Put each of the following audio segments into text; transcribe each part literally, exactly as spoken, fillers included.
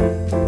Thank you.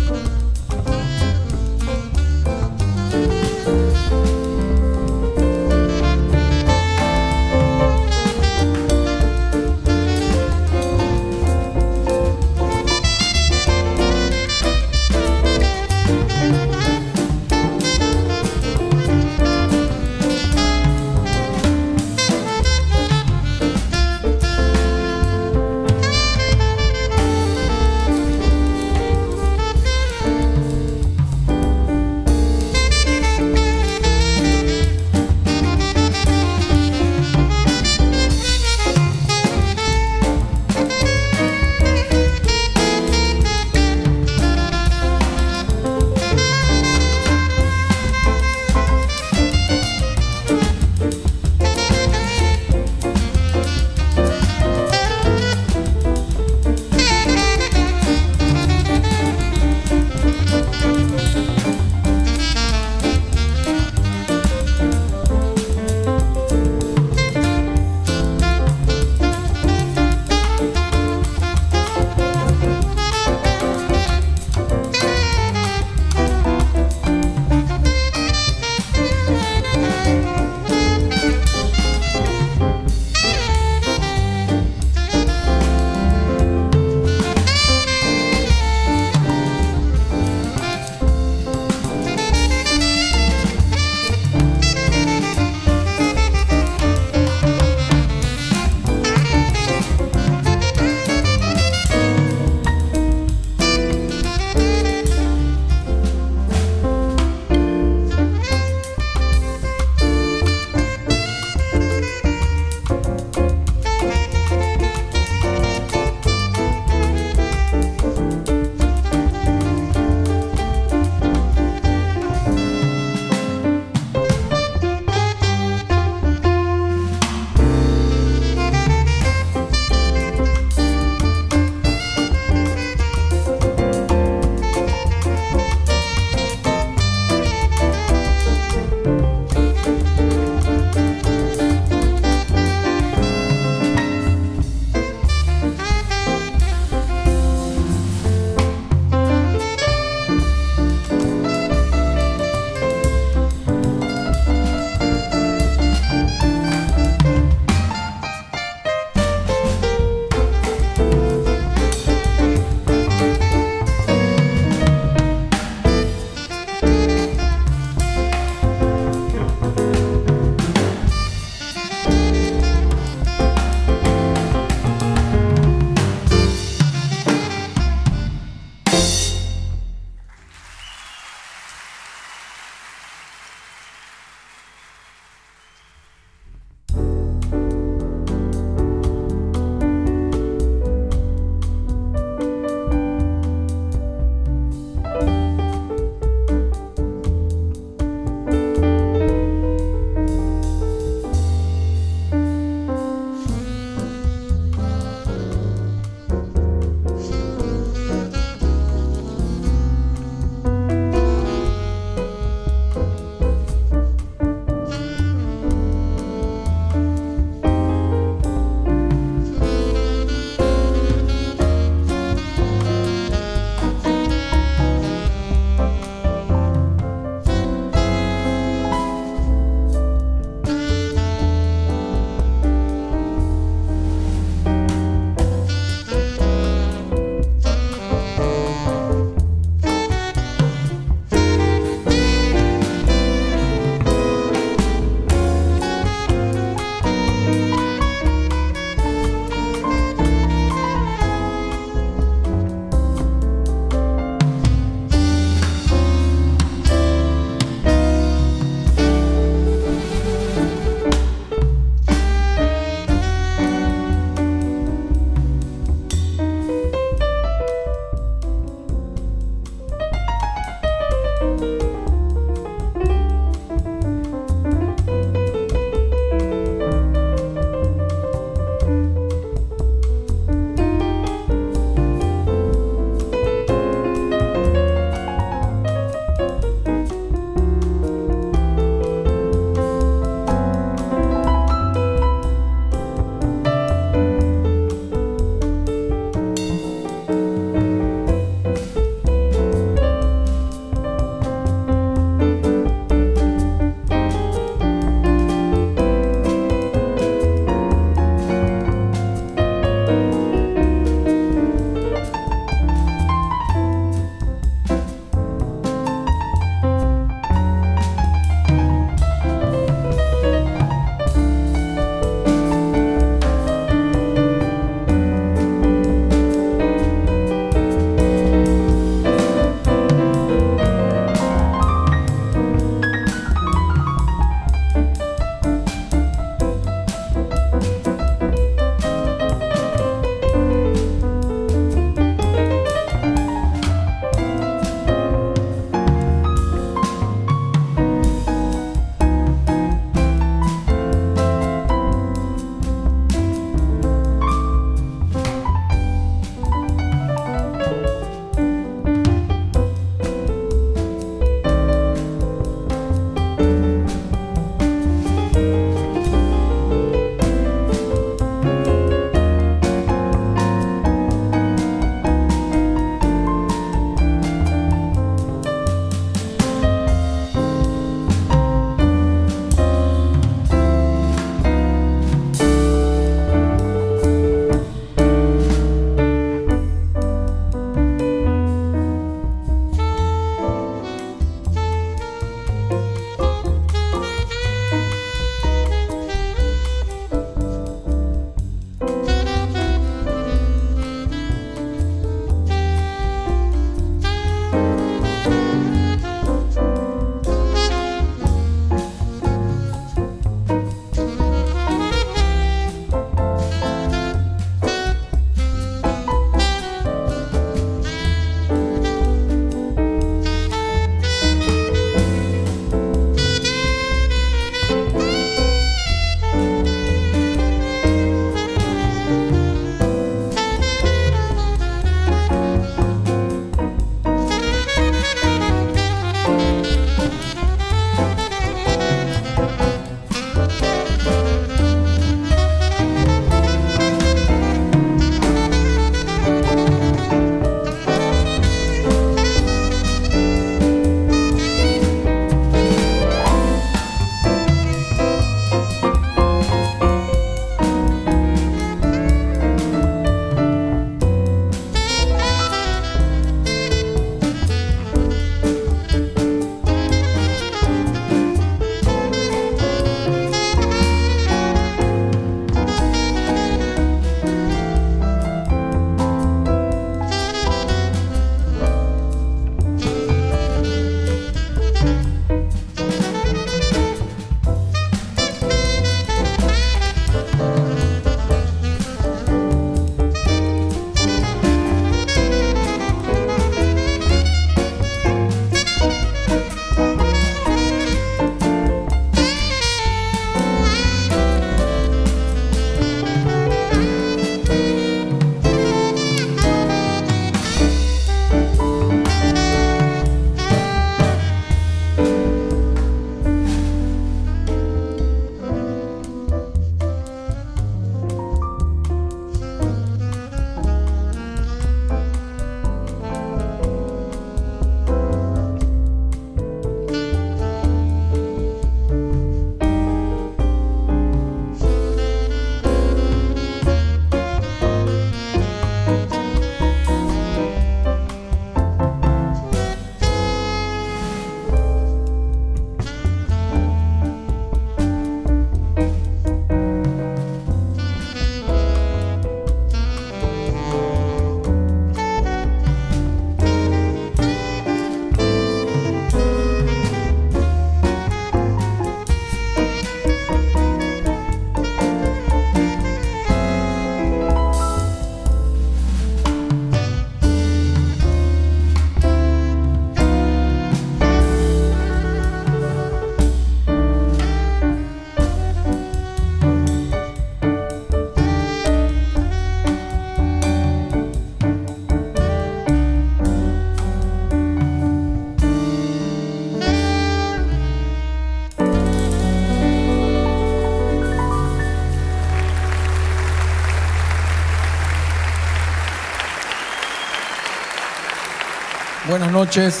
Buenas noches.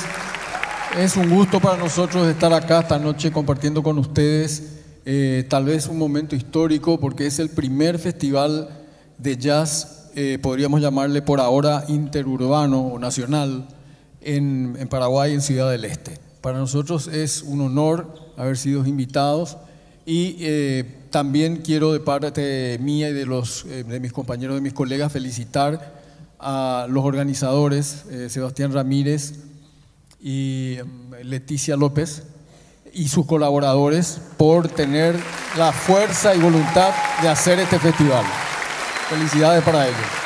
Es un gusto para nosotros estar acá esta noche compartiendo con ustedes eh, tal vez un momento histórico, porque es el primer festival de jazz, eh, podríamos llamarle por ahora interurbano o nacional, en, en Paraguay, en Ciudad del Este. Para nosotros es un honor haber sido invitados y eh, también quiero de parte mía y de, los, eh, de mis compañeros, de mis colegas, felicitar a los organizadores, eh, Sebastián Ramírez y Leticia López, y sus colaboradores por tener la fuerza y voluntad de hacer este festival. Felicidades para ellos.